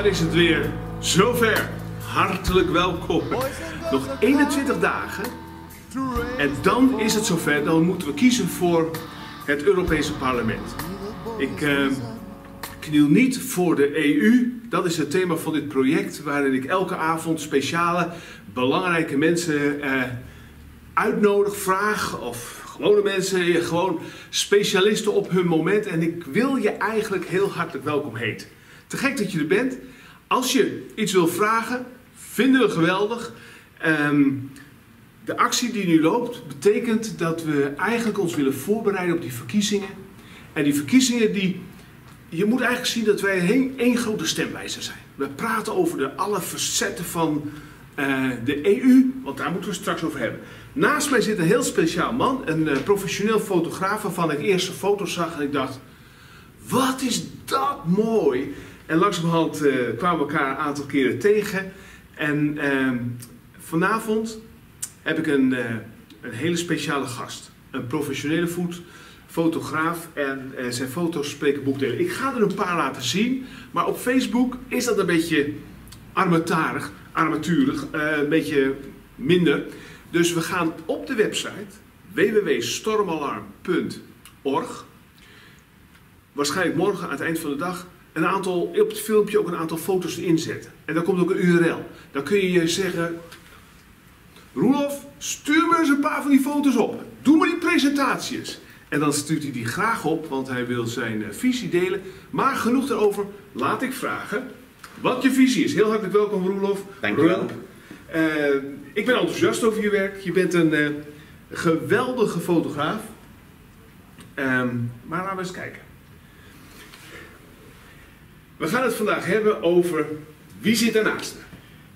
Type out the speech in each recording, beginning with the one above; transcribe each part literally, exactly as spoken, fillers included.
Zover is het weer. Zover. Hartelijk welkom. Nog eenentwintig dagen. En dan is het zover. Dan moeten we kiezen voor het Europese parlement. Ik eh, kniel niet voor de E U. Dat is het thema van dit project. Waarin ik elke avond speciale, belangrijke mensen eh, uitnodig, vraag of... gewone mensen, gewoon specialisten op hun moment. En ik wil je eigenlijk heel hartelijk welkom heten. Te gek dat je er bent. Als je iets wil vragen, vinden we geweldig. Um, de actie die nu loopt, betekent dat we eigenlijk ons willen voorbereiden op die verkiezingen. En die verkiezingen die... Je moet eigenlijk zien dat wij één grote stemwijzer zijn. We praten over de alle facetten van... Uh, de E U, want daar moeten we straks over hebben. Naast mij zit een heel speciaal man, een uh, professioneel fotograaf waarvan ik eerst zijn foto's zag en ik dacht, wat is dat mooi. En langzamerhand uh, kwamen we elkaar een aantal keren tegen. En uh, vanavond heb ik een, uh, een hele speciale gast. Een professionele food, fotograaf en uh, zijn foto's spreken boekdelen. Ik ga er een paar laten zien, maar op Facebook is dat een beetje armetarig. Armaturig, een beetje minder. Dus we gaan op de website w w w punt stormalarm punt org waarschijnlijk morgen aan het eind van de dag een aantal, op het filmpje ook een aantal foto's inzetten. En dan komt ook een U R L. Dan kun je zeggen, Roelof, stuur me eens een paar van die foto's op. Doe maar die presentaties. En dan stuurt hij die graag op, want hij wil zijn visie delen. Maar genoeg daarover, laat ik vragen... wat je visie is. Heel hartelijk welkom, Roelof. Dank je wel. Uh, ik ben enthousiast over je werk. Je bent een uh, geweldige fotograaf. Um, maar laten we eens kijken. We gaan het vandaag hebben over wie zit daarnaast.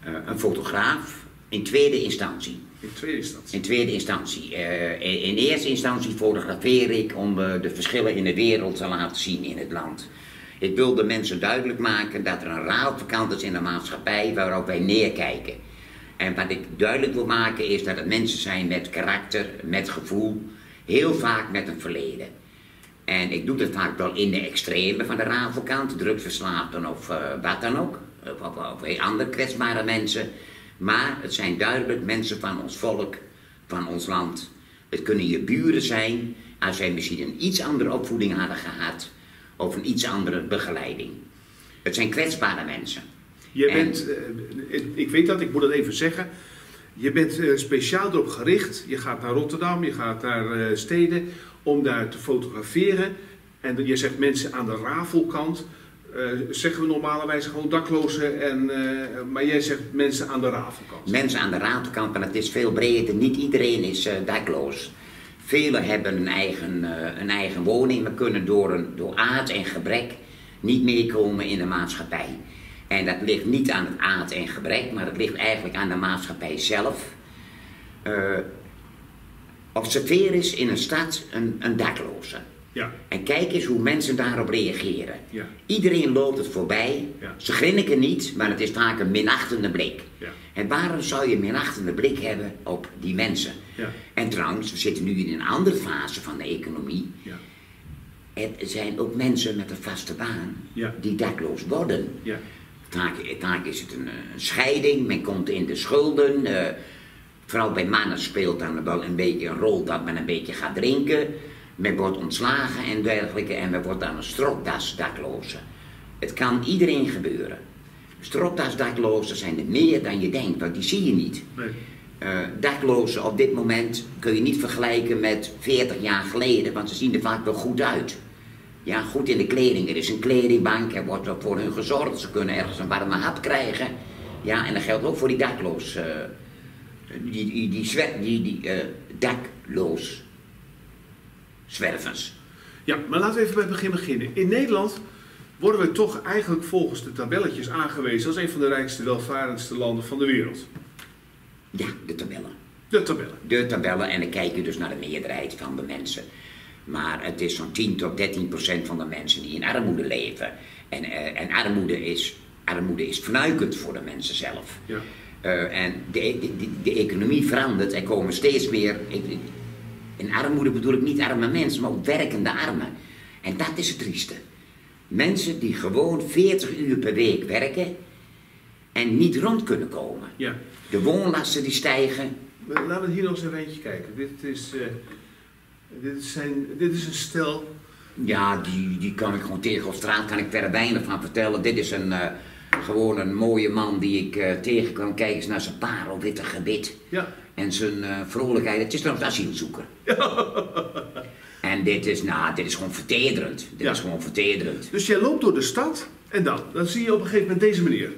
Uh, een fotograaf in tweede instantie. In tweede instantie? In tweede instantie. Uh, in, in eerste instantie fotografeer ik om uh, de verschillen in de wereld te laten zien in het land. Ik wil de mensen duidelijk maken dat er een raad vakant is in de maatschappij waarop wij neerkijken. En wat ik duidelijk wil maken is dat het mensen zijn met karakter, met gevoel, heel vaak met een verleden. En ik doe dat vaak wel in de extreme van de raad vakant, drugsverslaafden of uh, wat dan ook. Of, of, of andere kwetsbare mensen. Maar het zijn duidelijk mensen van ons volk, van ons land. Het kunnen je buren zijn, als zij misschien een iets andere opvoeding hadden gehad. Of een iets andere begeleiding. Het zijn kwetsbare mensen. Je en... bent, uh, ik weet dat, ik moet dat even zeggen. Je bent uh, speciaal erop gericht. Je gaat naar Rotterdam, je gaat naar uh, steden om daar te fotograferen. En je zegt mensen aan de rafelkant. Uh, zeggen we normalerwijs gewoon daklozen. En, uh, maar jij zegt mensen aan de rafelkant. Mensen aan de rafelkant, maar het is veel breder. Niet iedereen is uh, dakloos. Velen hebben een eigen, een eigen woning, maar kunnen door, een, door aard en gebrek niet meekomen in de maatschappij. En dat ligt niet aan het aard en gebrek, maar dat ligt eigenlijk aan de maatschappij zelf. Uh, observeer eens in een stad een, een dakloze. Ja. En kijk eens hoe mensen daarop reageren. Ja. Iedereen loopt het voorbij, ja. Ze grinniken niet, maar het is vaak een minachtende blik. Ja. En waarom zou je een minachtende blik hebben op die mensen? Ja. En trouwens, we zitten nu in een andere fase van de economie. Ja. Er zijn ook mensen met een vaste baan, ja, die dakloos worden. Ja. Vaak, vaak is het een, een scheiding, men komt in de schulden. Uh, vooral bij mannen speelt dan wel een beetje een rol dat men een beetje gaat drinken. Men wordt ontslagen en dergelijke en men wordt dan een stropdasdakloze. Het kan iedereen gebeuren. Stropdasdaklozen zijn er meer dan je denkt, want die zie je niet. Nee. Uh, daklozen op dit moment kun je niet vergelijken met veertig jaar geleden, want ze zien er vaak wel goed uit. Ja, goed in de kleding. Er is een kledingbank, er wordt voor hun gezorgd, ze kunnen ergens een warme hap krijgen. Ja, en dat geldt ook voor die daklozen. Uh, die die, die, die, die uh, dakloos. Zwervers. Ja, maar laten we even bij het begin beginnen. In Nederland worden we toch eigenlijk volgens de tabelletjes aangewezen als een van de rijkste, welvarendste landen van de wereld. Ja, de tabellen. De tabellen. De tabellen, en dan kijk je dus naar de meerderheid van de mensen. Maar het is zo'n tien tot dertien procent van de mensen die in armoede leven. En, uh, en armoede is, armoede is fnuikend voor de mensen zelf. Ja. Uh, en de, de, de, de economie verandert, er komen steeds meer... Ik, In armoede bedoel ik niet arme mensen, maar ook werkende armen. En dat is het trieste. Mensen die gewoon veertig uur per week werken en niet rond kunnen komen. Ja. De woonlasten die stijgen. Laten we hier nog eens een eentje kijken. Dit is, uh, dit zijn, dit is een stel. Ja, die, die kan ik gewoon tegen op straat, kan ik verder weinig van vertellen. Dit is een, uh, gewoon een mooie man die ik uh, tegen kan kijken naar zijn parelwitte gebit. Ja. En zijn uh, vrolijkheid. Het is trouwens asielzoeker. Ja. En dit is, nou, dit is gewoon vertederend. Dit ja. is gewoon vertederend. Dus jij loopt door de stad en dan, dan zie je op een gegeven moment deze meneer.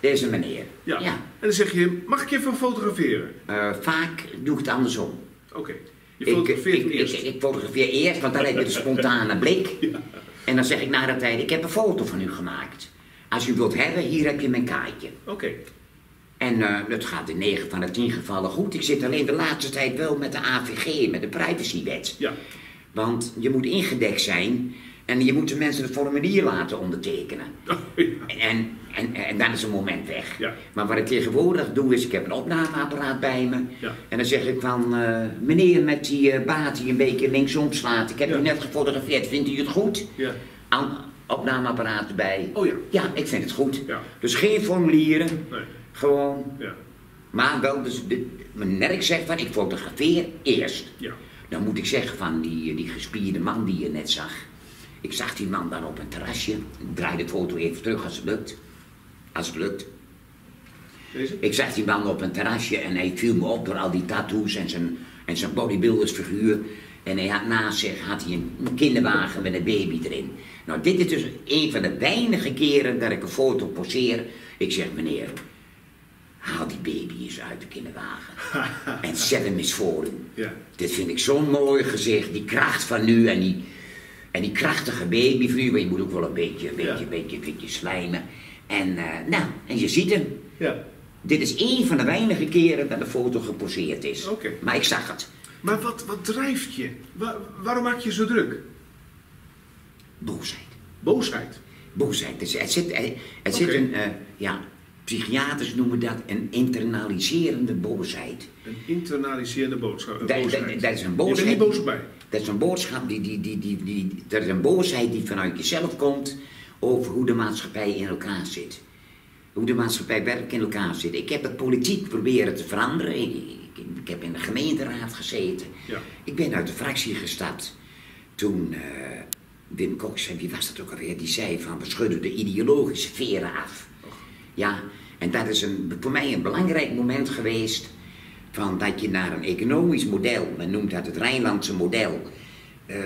Deze meneer. Ja. ja. En dan zeg je, mag ik je even fotograferen? Uh, vaak doe ik het andersom. Oké. Okay. Je fotografeert ik, ik, eerst. Ik, ik, ik fotografeer eerst, want dan heb je de spontane blik. Ja. En dan zeg ik na de tijd, ik heb een foto van u gemaakt. Als u wilt hebben, hier heb je mijn kaartje. Oké. Okay. En uh, het gaat in negen van de tien gevallen goed. Ik zit alleen de laatste tijd wel met de A V G, met de privacywet. Ja. Want je moet ingedekt zijn en je moet de mensen het formulier laten ondertekenen. Oh, ja. en, en, en, en dan is een moment weg. Ja. Maar wat ik tegenwoordig doe is, ik heb een opnameapparaat bij me. Ja. En dan zeg ik van, uh, meneer met die uh, baat die een beetje linksom slaat. Ik heb ja. u net gefotografeerd, vindt u het goed? Ja. Aan, opnameapparaat erbij. Oh ja. Ja, ik vind het goed. Ja. Dus geen formulieren, nee. gewoon. Ja. Maar wel, dus, de, mijn merk zegt van, ik fotografeer eerst. Ja. Dan moet ik zeggen van die, die gespierde man die je net zag. Ik zag die man dan op een terrasje. Ik draai de foto even terug als het lukt. Als het lukt. Deze? Ik zag die man op een terrasje en hij viel me op door al die tattoos en zijn, en zijn bodybuildersfiguur. En hij had naast zich had hij een kinderwagen met een baby erin. Nou, dit is dus een van de weinige keren dat ik een foto poseer. Ik zeg, meneer, haal die baby eens uit de kinderwagen en zet hem eens voor u. Ja. Dit vind ik zo'n mooi gezicht, die kracht van nu en die, en die krachtige baby van u. Maar je moet ook wel een beetje, een beetje, ja. een beetje, een beetje slijmen. En uh, nou, en je ziet hem. Ja. Dit is één van de weinige keren dat de foto geposeerd is. Okay. Maar ik zag het. Maar wat, wat drijft je? Waar, waarom maak je zo druk? Boosheid. Boosheid? Boosheid. Dus het zit, het okay. zit een, uh, ja... Psychiaters noemen dat een internaliserende boosheid. Een internaliserende boodschap. Dat, dat, dat is een boosheid. Je bent niet boos bij. Dat is een boodschap die, die, die, die, die, dat is een boosheid die vanuit jezelf komt over hoe de maatschappij in elkaar zit. Hoe de maatschappij werkelijk in elkaar zit. Ik heb het politiek proberen te veranderen. Ik, ik, ik heb in de gemeenteraad gezeten. Ja. Ik ben uit de fractie gestapt. Toen uh, Wim Kok zei, wie was dat ook alweer? Die zei van we schudden de ideologische veren af. Ja, en dat is een, voor mij een belangrijk moment geweest van dat je naar een economisch model, men noemt dat het Rijnlandse model, uh,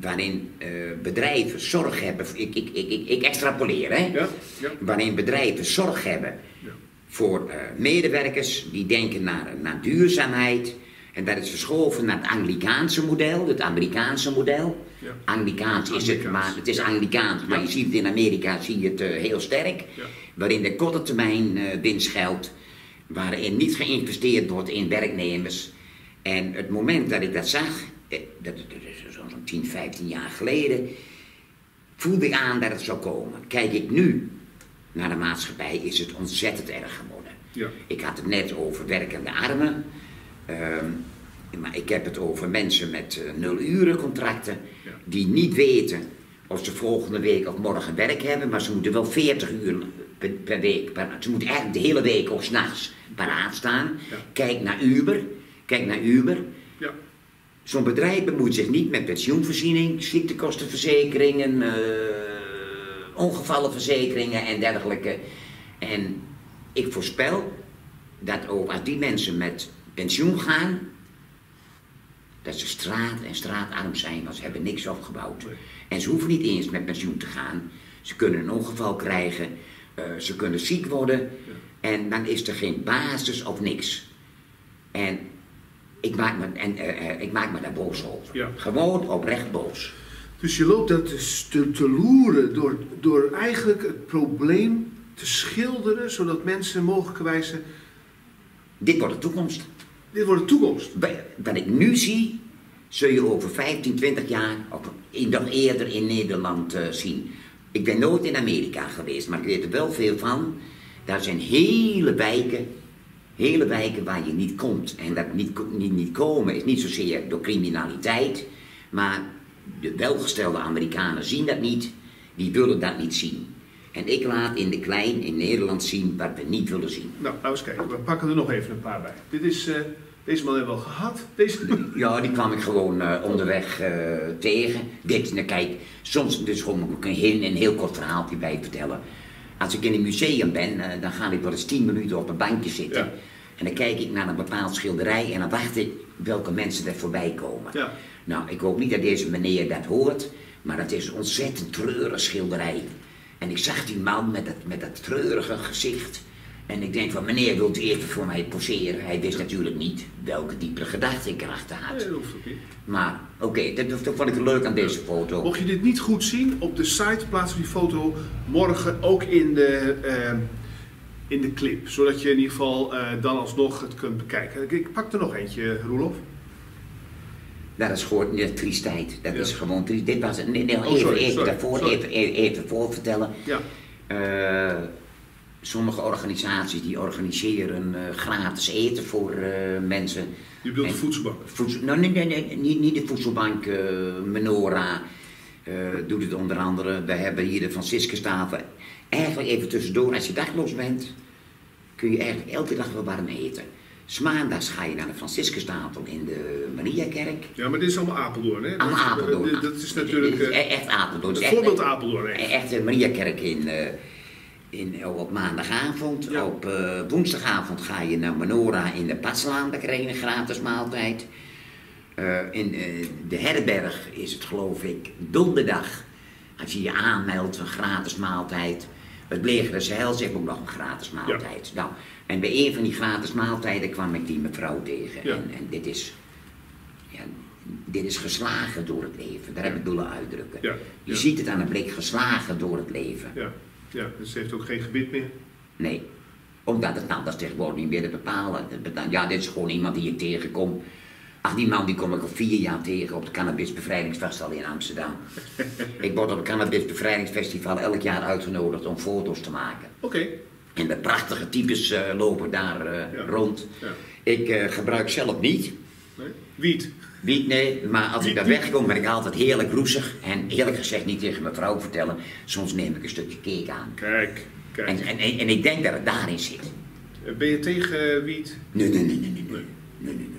waarin uh, bedrijven zorg hebben, ik, ik, ik, ik extrapoleer hè, ja, ja. waarin bedrijven zorg hebben ja. voor uh, medewerkers die denken naar, naar duurzaamheid en dat is verschoven naar het Anglicaanse model, het Amerikaanse model. Ja. Anglicaans is het, maar het is Anglicaans, maar ja. je ziet het in Amerika zie je het uh, heel sterk. Ja. Waarin de korte termijn uh, winst geldt, waarin niet geïnvesteerd wordt in werknemers. En het moment dat ik dat zag, eh, dat, dat is zo'n tien, vijftien jaar geleden, voelde ik aan dat het zou komen. Kijk ik nu naar de maatschappij, is het ontzettend erg geworden. Ja. Ik had het net over werkende armen. Um, Maar ik heb het over mensen met uh, nulurencontracten contracten ja. die niet weten of ze volgende week of morgen werk hebben, maar ze moeten wel veertig uur per, per week, per, ze moeten eigenlijk de hele week of 's nachts paraat staan. Ja. Kijk naar Uber, kijk naar Uber. Ja. Zo'n bedrijf bemoeit zich niet met pensioenvoorziening, ziektekostenverzekeringen, uh, ongevallenverzekeringen en dergelijke. En ik voorspel dat ook als die mensen met pensioen gaan, dat ze straat en straatarm zijn, want ze hebben niks opgebouwd. Nee. En ze hoeven niet eens met pensioen te gaan. Ze kunnen een ongeval krijgen, uh, ze kunnen ziek worden. Ja. En dan is er geen basis of niks. En ik maak me, en, uh, uh, ik maak me daar boos over. Ja. Gewoon oprecht boos. Dus je loopt dat te, te loeren door, door eigenlijk het probleem te schilderen, zodat mensen mogelijkerwijs... Dit wordt de toekomst. Dit wordt de toekomst. Wat ik nu zie, zul je over vijftien, twintig jaar, of nog eerder in Nederland uh, zien. Ik ben nooit in Amerika geweest, maar ik weet er wel veel van. Daar zijn hele wijken, hele wijken waar je niet komt. En dat niet, niet, niet komen is niet zozeer door criminaliteit, maar de welgestelde Amerikanen zien dat niet. die willen dat niet zien. En ik laat in de klein in Nederland zien wat we niet willen zien. Nou, nou eens kijken, we pakken er nog even een paar bij. Dit is, uh, deze man hebben we al gehad. Deze... Ja, die kwam ik gewoon uh, onderweg uh, tegen. Dit, nou kijk, soms dus gewoon een, een heel kort verhaaltje bij vertellen. Als ik in een museum ben, uh, dan ga ik wel eens tien minuten op een bankje zitten. Ja. En dan kijk ik naar een bepaald schilderij en dan wacht ik welke mensen er voorbij komen. Ja. Nou, ik hoop niet dat deze meneer dat hoort, maar het is een ontzettend treurig schilderij. En ik zag die man met dat, met dat treurige gezicht. En ik denk van, meneer, wilt u even voor mij poseren? Hij wist natuurlijk niet welke diepere gedachte ik erachter had. Nee, dat hoeft ook niet. Maar oké, okay, dat, dat vond ik leuk aan deze foto. Mocht je dit niet goed zien, op de site plaatsen we die foto morgen ook in de... Uh... in de clip, zodat je in ieder geval uh, dan alsnog het kunt bekijken. Ik pak er nog eentje, Roelof. Dat is gewoon net triestheid. Dat ja. is gewoon triest. Dit was een, een, oh, even, sorry, even sorry, daarvoor, sorry. Even, even, even voorvertellen. Ja. Uh, sommige organisaties die organiseren uh, gratis eten voor uh, mensen. Je bedoelt en, de voedselbank? Voedsel, nou, nee, nee, nee, niet, niet de voedselbank, uh, Menorah uh, doet het onder andere. We hebben hier de Franciscusstraat. Eigenlijk even tussendoor, als je dagloos bent, kun je eigenlijk elke dag wel warm eten. 'S Maandags ga je naar de Franciscusstraat in de Mariakerk. Ja, maar dit is allemaal Apeldoorn, hè? Allemaal Apeldoorn. Dat, dat is natuurlijk... Dit is echt Apeldoorn. Het voorbeeld Apeldoorn, echt. Echt de Mariakerk in, in, op maandagavond. Ja. Op uh, woensdagavond ga je naar Menorah in de Patslaan, daar krijg je een gratis maaltijd. Uh, in uh, de herberg is het, geloof ik, donderdag. Als je je aanmeldt, een gratis maaltijd. Het Blegerense Heil zegt ook nog een gratis maaltijd. Ja. Nou, en bij een van die gratis maaltijden kwam ik die mevrouw tegen. Ja. En, en dit, is, ja, dit is geslagen door het leven. Daar ja. heb ik doelen uitdrukken. Ja. Je ja. ziet het aan een blik, geslagen door het leven. Ja. ja, dus ze heeft ook geen gebit meer? Nee, omdat het nou, dat is tegenwoordig niet meer te bepalen. Ja, dit is gewoon iemand die ik tegenkom. Ach, die man die kom ik al vier jaar tegen op het Cannabis Bevrijdingsfestival in Amsterdam. Ik word op het Cannabis Bevrijdingsfestival elk jaar uitgenodigd om foto's te maken. Oké. Okay. En de prachtige types uh, lopen daar uh, ja. rond. Ja. Ik uh, gebruik zelf niet. Nee? Wiet? Wiet, nee. Maar als wiet, ik daar wegkom ben ik altijd heerlijk roesig. En eerlijk gezegd niet tegen mijn vrouw vertellen. Soms neem ik een stukje cake aan. Kijk, kijk. En, en, en, en ik denk dat het daarin zit. Ben je tegen uh, wiet? Nee, nee, nee, nee, nee. nee. nee, nee, nee.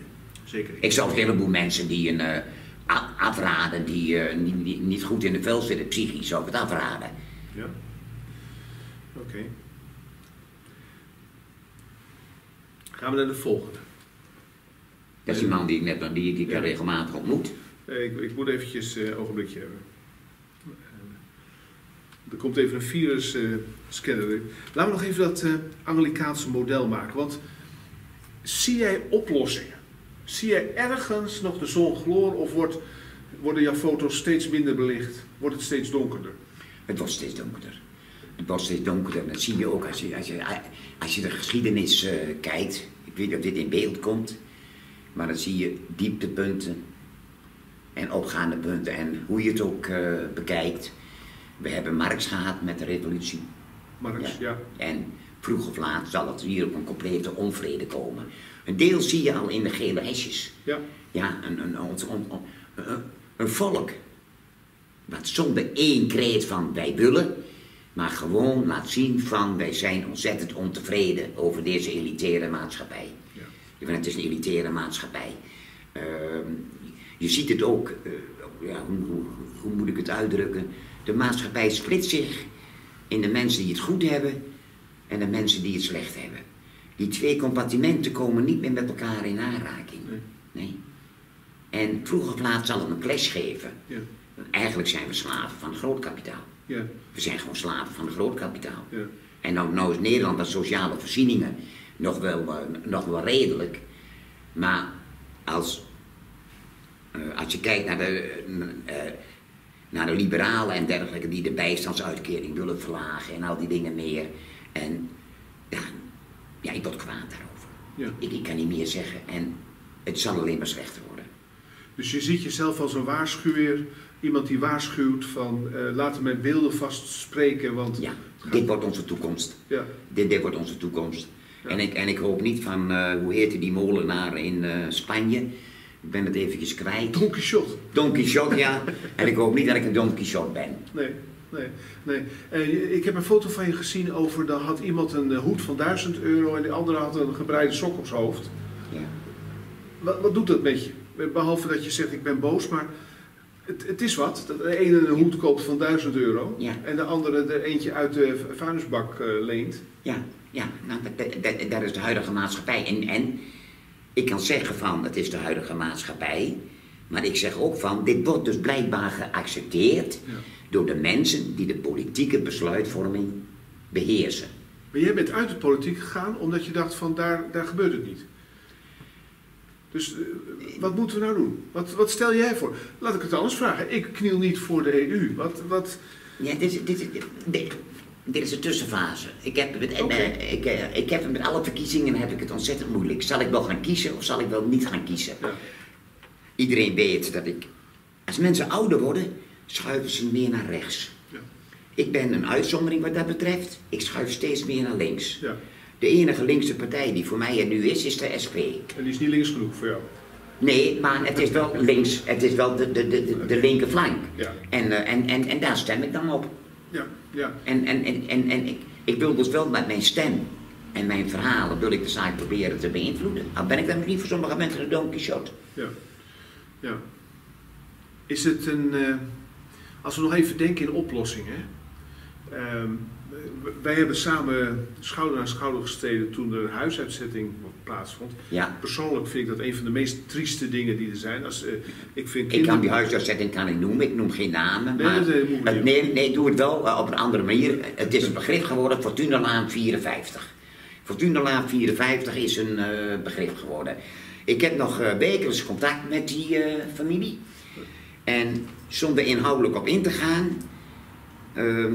Zeker. Ik zag een heleboel mensen die een, uh, afraden, die uh, niet, niet, niet goed in de vel zitten, psychisch zou ik het afraden. Ja. Oké. Okay. Gaan we naar de volgende. Dat is die man die ik net die, die ik ja. regelmatig ontmoet. Ik, ik moet eventjes uh, een ogenblikje hebben. Er komt even een virus uh, scanner in. Laten we nog even dat uh, Anglicaanse model maken, want zie jij oplossingen? Zie jij ergens nog de zon gloren of wordt, worden jouw foto's steeds minder belicht? Wordt het steeds donkerder? Het wordt steeds donkerder. Het wordt steeds donkerder. En dat zie je ook als je, als je, als je de geschiedenis uh, kijkt. Ik weet niet of dit in beeld komt. Maar dan zie je dieptepunten en opgaande punten. En hoe je het ook uh, bekijkt. We hebben Marx gehad met de revolutie. Marx, ja. ja. En vroeg of laat zal het hier op een complete onvrede komen. Een deel zie je al in de gele hesjes. Ja. Ja, een, een, een, een, een volk. Wat zonder één kreet van wij willen, maar gewoon laat zien van wij zijn ontzettend ontevreden over deze elitaire maatschappij. Ja. Het is een elitaire maatschappij. Uh, je ziet het ook, uh, ja, hoe, hoe, hoe moet ik het uitdrukken? De maatschappij splitst zich in de mensen die het goed hebben en de mensen die het slecht hebben. Die twee compartimenten komen niet meer met elkaar in aanraking. Nee. Nee. En vroeg of laat zal het een clash geven. Ja. Eigenlijk zijn we slaven van het grootkapitaal. Ja. We zijn gewoon slaven van het grootkapitaal. Ja. En nou, nou is Nederland als sociale voorzieningen nog wel, uh, nog wel redelijk. Maar als, uh, als je kijkt naar de, uh, uh, naar de liberalen en dergelijke die de bijstandsuitkering willen verlagen en al die dingen meer. En, ja, Ja, ik word kwaad daarover. Ja. Ik, ik kan niet meer zeggen en het zal alleen maar slechter worden. Dus je ziet jezelf als een waarschuwer, iemand die waarschuwt van uh, laten mijn beelden vastspreken, want... Ja, gaat... dit wordt onze toekomst. Ja. Dit, dit wordt onze toekomst. Ja. En, ik, en ik hoop niet van, uh, hoe heette die molenaar in uh, Spanje? Ik ben het eventjes kwijt. Don Quixote. Don Quixote, ja. En ik hoop niet dat ik een Don Quixote ben. Nee. Nee, nee. Eh, ik heb een foto van je gezien over, dan had iemand een hoed van duizend euro en de andere had een gebreide sok op zijn hoofd. Ja. Wat, wat doet dat met je? Behalve dat je zegt ik ben boos, maar het, het is wat. Dat de ene een hoed koopt van duizend euro ja. en de andere er eentje uit de vuilnisbak uh, leent. Ja, ja. Nou, daar is de huidige maatschappij. En, en ik kan zeggen van het is de huidige maatschappij. Maar ik zeg ook van, dit wordt dus blijkbaar geaccepteerd ja. door de mensen die de politieke besluitvorming beheersen. Maar jij bent uit de politiek gegaan omdat je dacht van, daar, daar gebeurt het niet. Dus wat moeten we nou doen? Wat, wat stel jij voor? Laat ik het anders vragen. Ik kniel niet voor de E U. Wat, wat... Ja, dit is, dit, is, dit, dit is een tussenfase. Ik heb, met, okay. ik, ik heb met alle verkiezingen heb ik het ontzettend moeilijk. Zal ik wel gaan kiezen of zal ik wel niet gaan kiezen? Ja. Iedereen weet dat ik, als mensen ouder worden, schuiven ze meer naar rechts. Ja. Ik ben een uitzondering wat dat betreft. Ik schuif steeds meer naar links. Ja. De enige linkse partij die voor mij er nu is, is de S P. En die is niet links genoeg voor jou? Nee, maar het is wel links. Het is wel de, de, de, de, de linkerflank. Ja. En, en, en, en daar stem ik dan op. Ja. Ja. En, en, en, en, en ik, ik wil dus wel met mijn stem en mijn verhalen, wil ik de zaak proberen te beïnvloeden. Al ben ik dan niet voor sommige mensen de Don Quixote. Ja. Ja. Is het een, uh, als we nog even denken in oplossingen, uh, wij hebben samen schouder aan schouder gestreden toen er een huisuitzetting plaatsvond. Ja. Persoonlijk vind ik dat een van de meest trieste dingen die er zijn. Als, uh, ik, vind kinderen... ik kan die huisuitzetting kan ik noemen, ik noem geen namen, nee, maar nee, het, nee, nee, doe het wel uh, op een andere manier. Het is een begrip geworden, Fortuna Laan vierenvijftig. Fortuna Laan vierenvijftig is een uh, begrip geworden. Ik heb nog uh, wekelijks contact met die uh, familie. En zonder inhoudelijk op in te gaan. Uh,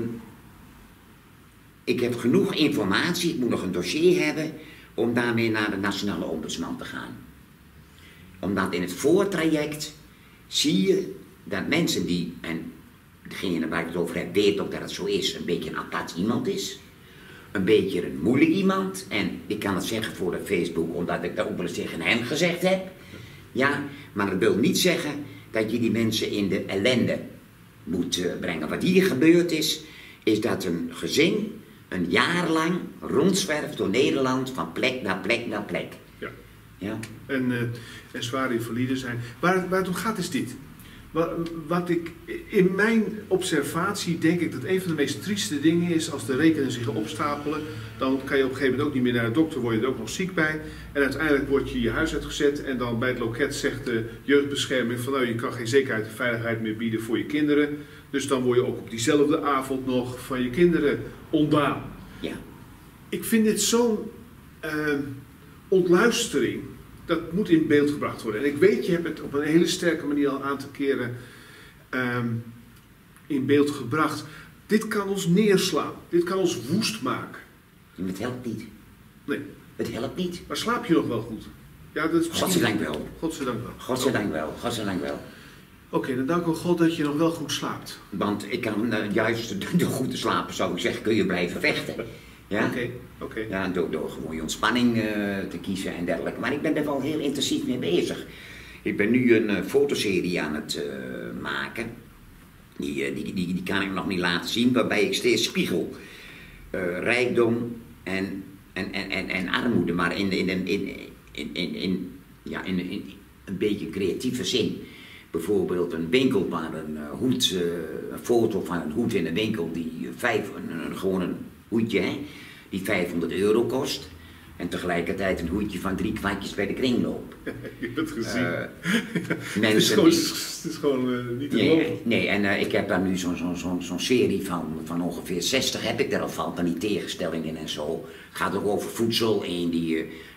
ik heb genoeg informatie, ik moet nog een dossier hebben, om daarmee naar de Nationale Ombudsman te gaan. Omdat in het voortraject zie je dat mensen die, en degene waar ik het over heb weet ook dat het zo is, een beetje een apart iemand is. Een beetje een moeilijk iemand, en ik kan het zeggen voor de Facebook, omdat ik dat ook wel eens tegen hem gezegd heb. Ja, maar dat wil niet zeggen dat je die mensen in de ellende moet uh, brengen. Wat hier gebeurd is, is dat een gezin een jaar lang rondzwerft door Nederland van plek naar plek naar plek. Ja. Ja? En, uh, en zwaar invalide zijn. Waar, waar het om gaat is dit. Wat ik, in mijn observatie denk ik dat een van de meest trieste dingen is, als de rekeningen zich opstapelen, dan kan je op een gegeven moment ook niet meer naar de dokter, word je er ook nog ziek bij. En uiteindelijk word je je huis uitgezet en dan bij het loket zegt de jeugdbescherming van nou je kan geen zekerheid en veiligheid meer bieden voor je kinderen. Dus dan word je ook op diezelfde avond nog van je kinderen ontdaan. Ja. Ik vind dit zo'n uh, ontluistering. Dat moet in beeld gebracht worden. En ik weet, je hebt het op een hele sterke manier al een aantal keren um, in beeld gebracht. Dit kan ons neerslaan. Dit kan ons woest maken. Het helpt niet. Nee. Het helpt niet. Maar slaap je nog wel goed? Ja, dat is misschien... Godzijdank wel. Godzijdank wel. Godzijdank wel. Godzijdank wel. Oké, okay, dan dank ik God dat je nog wel goed slaapt. Want ik kan uh, juist door goed te slapen, zou ik zeggen, kun je blijven vechten. Ja? Okay, okay. Ja, door, door gewoon je ontspanning uh, te kiezen en dergelijke. Maar ik ben daar wel heel intensief mee bezig. Ik ben nu een uh, fotoserie aan het uh, maken. Die, uh, die, die, die kan ik nog niet laten zien, waarbij ik steeds spiegel. Uh, rijkdom en, en, en, en, en armoede, maar in, in, in, in, in, in, ja, in, in een beetje creatieve zin. Bijvoorbeeld een winkel waar een uh, hoed, uh, een foto van een hoed in een winkel die uh, vijf, een, een, gewoon een hoedje, hè, die vijfhonderd euro kost en tegelijkertijd een hoedje van drie kwartjes bij de kringloop. Je hebt het gezien. Uh, het is gewoon, die, het is gewoon uh, niet te nee, mogen. Nee, en uh, ik heb daar nu zo'n zo, zo, zo serie van, van ongeveer zestig, heb ik daar al van, van die tegenstellingen en zo. Gaat ook over voedsel, een, die,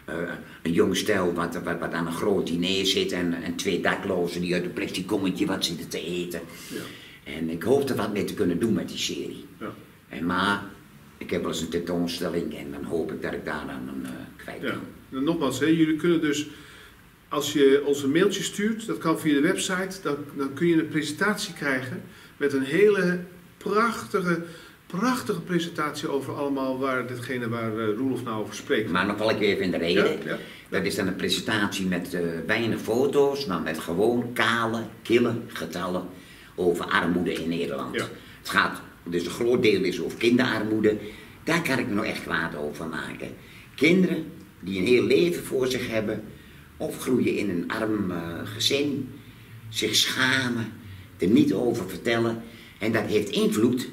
uh, een jong stel wat, wat, wat aan een groot diner zit en, en twee daklozen die uit een plastic kommetje wat zitten te eten. Ja. En ik hoop er wat mee te kunnen doen met die serie. Ja. En maar... Ik heb wel eens een tentoonstelling en dan hoop ik dat ik daar dan uh, kwijt kan. Ja. Nogmaals, hè, jullie kunnen dus, als je ons een mailtje stuurt, dat kan via de website, dan, dan kun je een presentatie krijgen met een hele prachtige, prachtige presentatie over allemaal waar, datgene waar uh, Roelof nou over spreekt. Maar nog wel een keer even in de reden. Ja, ja. Dat is dan een presentatie met uh, weinig foto's, maar met gewoon kale, kille getallen over armoede in Nederland. Ja. Het gaat dus een groot deel is over kinderarmoede, daar kan ik me nou echt kwaad over maken. Kinderen die een heel leven voor zich hebben, opgroeien in een arm uh, gezin, zich schamen, er niet over vertellen en dat heeft invloed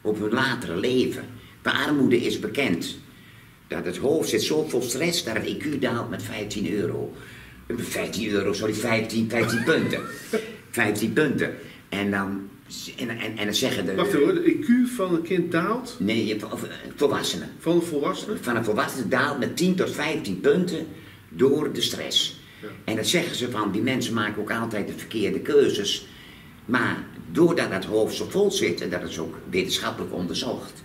op hun latere leven. Bij armoede is bekend dat het hoofd zit zo vol stress dat het E Q daalt met vijftien euro. vijftien euro, sorry, vijftien, vijftien punten. vijftien punten. En dan, en, en, en dan zeggen de... Wacht even hoor, de E Q van een kind daalt? Nee, je hebt, of, volwassenen. Van een volwassene? Van een volwassene daalt met tien tot vijftien punten door de stress. Ja. En dat zeggen ze van, die mensen maken ook altijd de verkeerde keuzes. Maar doordat dat hoofd zo vol zit, en dat is ook wetenschappelijk onderzocht,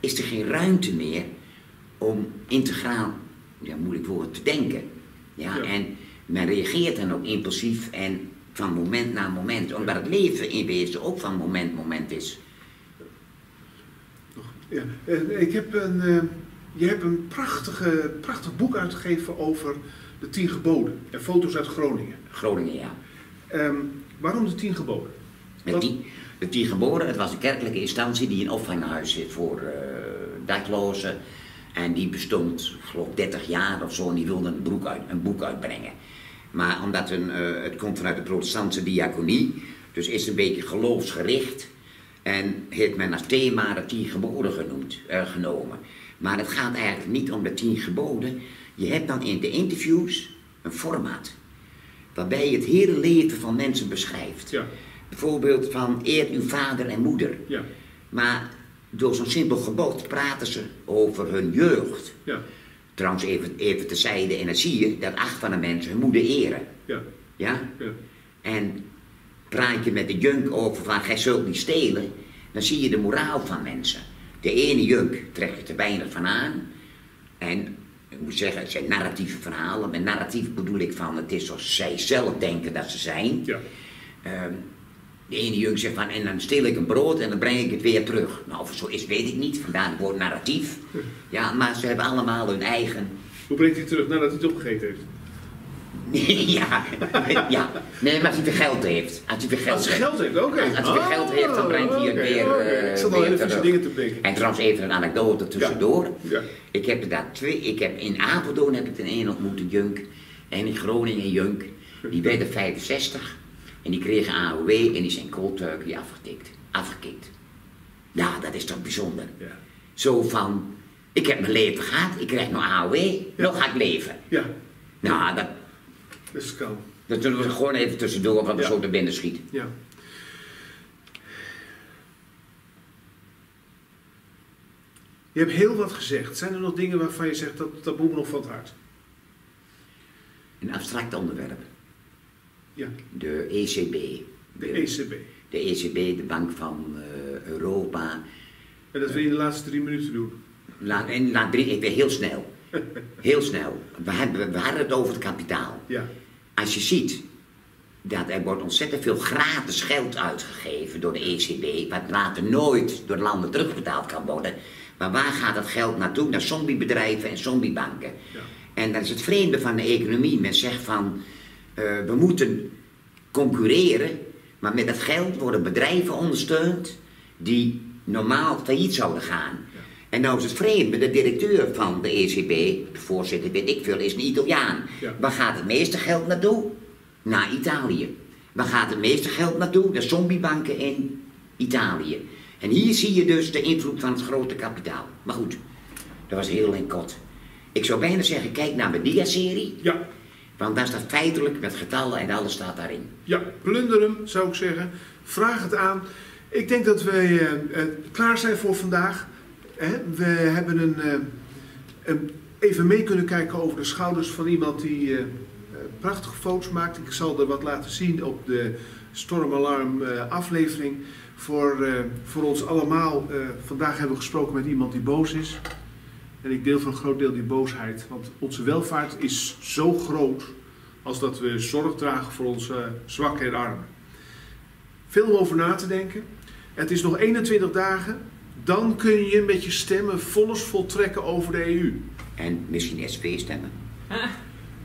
is er geen ruimte meer om integraal, ja, moeilijk woord, te denken. Ja, ja. En men reageert dan ook impulsief en van moment naar moment, omdat het leven in wezen ook van moment moment is. Ja, ik heb een, uh, je hebt een prachtige, prachtig boek uitgegeven over de tien geboden en foto's uit Groningen. Groningen, ja. Um, waarom de tien geboden? De tien, de tien geboden, het was een kerkelijke instantie die een opvanghuis zit voor uh, daklozen. En die bestond, geloof ik, dertig jaar of zo, en die wilde een, broek uit, een boek uitbrengen. Maar omdat een, uh, het komt vanuit de Protestantse Diaconie, dus is het een beetje geloofsgericht. En heeft men als thema de tien geboden genoemd, uh, genomen. Maar het gaat eigenlijk niet om de tien geboden. Je hebt dan in de interviews een format waarbij je het hele leven van mensen beschrijft. Ja. Bijvoorbeeld van eer uw vader en moeder. Ja. Maar door zo'n simpel gebod praten ze over hun jeugd. Ja. Trouwens, even, even terzijde, en dan zie je dat acht van de mensen hun moeder eren. Ja. Ja? Ja. En praat je met de junk over van gij zult niet stelen, dan zie je de moraal van mensen. De ene junk trekt je te weinig van aan. En ik moet zeggen, het zijn narratieve verhalen. Met narratief bedoel ik van het is zoals zij zelf denken dat ze zijn. Ja. Um, De ene junk zegt van, en dan steel ik een brood en dan breng ik het weer terug. Nou, of zo is, weet ik niet. Vandaar het woord narratief. Ja, maar ze hebben allemaal hun eigen... Hoe brengt hij terug nadat hij het opgegeten heeft? ja, ja, nee, maar als hij weer geld heeft. Als hij weer geld, geld heeft, oké. Okay. Als, als hij weer geld heeft, dan brengt hij het okay, weer, okay. Uh, ik zat weer al hele terug. Dingen te denken. En trouwens even een anekdote tussendoor. Ja. Ja. Ik heb daar twee, ik heb in Apeldoorn heb ik de een ontmoet, een junk. En in Groningen een junk. Die werden vijfenzestig. En die kregen A O W en die zijn cold turkey afgetikt, afgekikt. Nou, dat is toch bijzonder. Ja. Zo van, ik heb mijn leven gehad, ik krijg nog A O W, ja. nog ga ik leven. Ja. Nou, dat... Dat is kalm. Dat doen we gewoon even tussendoor, want ja. zo naar binnen schiet. Ja. Je hebt heel wat gezegd. Zijn er nog dingen waarvan je zegt, dat, dat moet me nog van het hart? Een abstract onderwerp. Ja. De E C B. De, de E C B. De E C B, de Bank van uh, Europa. En dat wil je in de laatste drie minuten doen? Laat, en laat drie, ik ben heel snel. Heel snel. We hadden, we hadden het over het kapitaal. Ja. Als je ziet dat er wordt ontzettend veel gratis geld uitgegeven door de E C B, wat later nooit door landen terugbetaald kan worden. Maar waar gaat dat geld naartoe? Naar zombiebedrijven en zombiebanken. Ja. En dat is het vreemde van de economie. Men zegt van... Uh, we moeten concurreren, maar met dat geld worden bedrijven ondersteund die normaal failliet zouden gaan. Ja. En nou is het vreemde, de directeur van de E C B, de voorzitter weet ik veel, is een Italiaan. Ja. Waar gaat het meeste geld naartoe? Naar Italië. Waar gaat het meeste geld naartoe? Naar zombiebanken in Italië. En hier zie je dus de invloed van het grote kapitaal. Maar goed, dat was heel en kort. Ik zou bijna zeggen, kijk naar mijn dia-serie. Ja. Want daar staat feitelijk met getallen en alles staat daarin. Ja, plunder hem zou ik zeggen. Vraag het aan. Ik denk dat wij uh, uh, klaar zijn voor vandaag. Hè? We hebben een, uh, een, even mee kunnen kijken over de schouders van iemand die uh, prachtige foto's maakt. Ik zal er wat laten zien op de StormAlarm uh, aflevering. Voor, uh, voor ons allemaal. Uh, vandaag hebben we gesproken met iemand die boos is. En ik deel voor een groot deel die boosheid, want onze welvaart is zo groot als dat we zorg dragen voor onze zwakken en armen. Veel om over na te denken. Het is nog eenentwintig dagen, dan kun je met je stemmen volgens voltrekken over de E U. En misschien S P stemmen. Ah.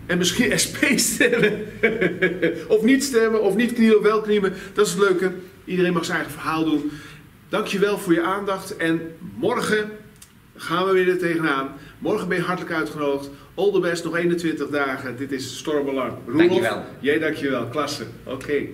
En misschien S P stemmen. Of niet stemmen, of niet knielen, wel knielen. Dat is het leuke. Iedereen mag zijn eigen verhaal doen. Dankjewel voor je aandacht en morgen gaan we weer er tegenaan. Morgen ben je hartelijk uitgenodigd. All the best, nog eenentwintig dagen. Dit is StormAlarm. Roelof, dankjewel. Jij dankjewel, klasse. Oké. Okay.